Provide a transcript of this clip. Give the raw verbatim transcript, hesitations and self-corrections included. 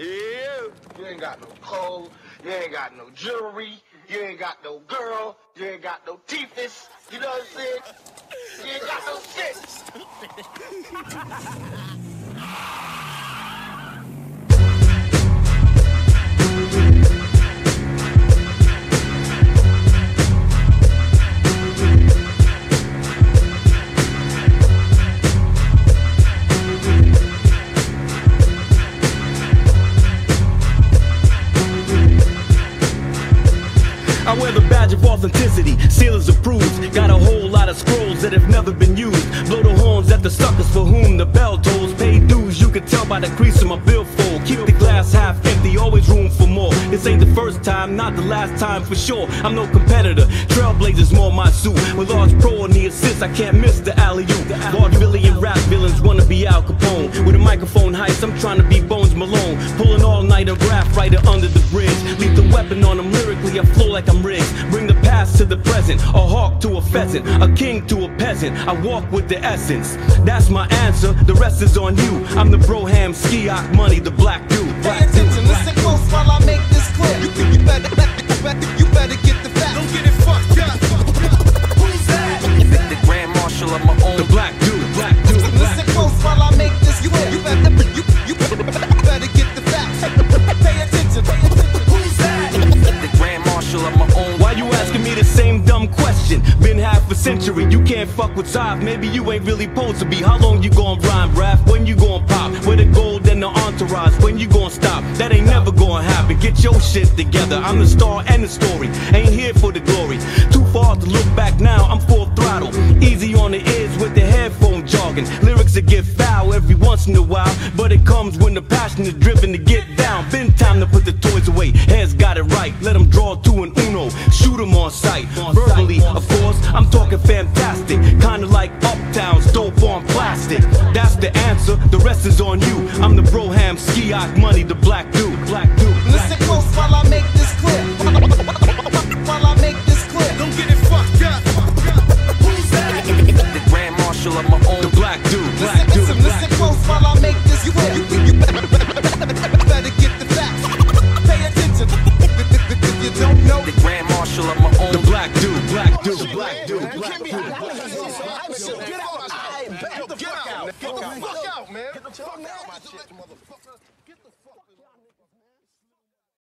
Yeah, you ain't got no clothes, you ain't got no jewelry, you ain't got no girl, you ain't got no teethus, you know what I'm saying? You ain't got no shit. I wear the badge of authenticity, sealers approved. Got a whole lot of scrolls that have never been used. Blow the horns at the suckers for whom the bell tolls. Pay dues, you can tell by the crease in my billfold. Keep the glass half empty, always room for more. This ain't the first time, not the last time for sure. I'm no competitor, trailblazers more my suit. With Large Pro on the assist, I can't miss the alley-oop. Large Billy and rap villains wanna be Al Capone. With a microphone heist, I'm trying to be Bones Malone. Pulling all-nighter rap writer under the bridge. Leave the weapon on them lyrically, I flow like I'm rigs. Bring the past to the present, a hawk to a pheasant, a king to a peasant. I walk with the essence, that's my answer, the rest is on you. I'm the Broham Skyak Money, the black dude. Pay attention, listen close while I make this clear. You, you, you, better, you, better, you better get the facts. Don't get it fucked up. Who's that? The, the Grand Marshal of my own. The black dude, black dude. Listen black close dude. While I make this clear. You better, you, you better, you better get the facts. Pay attention, pay attention. Who's that? The Grand Marshal of my own. Why you asking me the same dumb question? Been half a century, you can't fuck with Xav. Maybe you ain't really supposed to be. How long you gon' rhyme, rap? When you gon' pop? With the gold and the entourage, when you gon' stop? That ain't never gon' happen, get your shit together. I'm the star and the story, ain't here for the glory. Too far to look back now, I'm full throttle. Easy on the ears with the headphone jogging. Lyrics that get foul every once in a while, but it comes when the passion is driven to get down. Been time to put the toys away, heads got it right. Let them draw two and uno, shoot them on sight. Verbally, of course, I'm talking fantastic. Kinda like Uptown's dope on plastic. That's the answer, the rest is on you. I'm the Broham Skyak Money, the black dude. Black dude. Listen close while I make this clear. While I make this clear. Don't get it fucked up. Who's that? The Grand Marshal of my own. The black dude. Black listen, dude. Listen, black listen close while I make this clear. You, you, you better, better get the facts. Pay attention. If you don't know. The Grand Marshal of my own. The black dude. Black dude. Black dude. Black dude. Get out, man. Get the fuck out, man. Get the fuck out, my shit, motherfucker.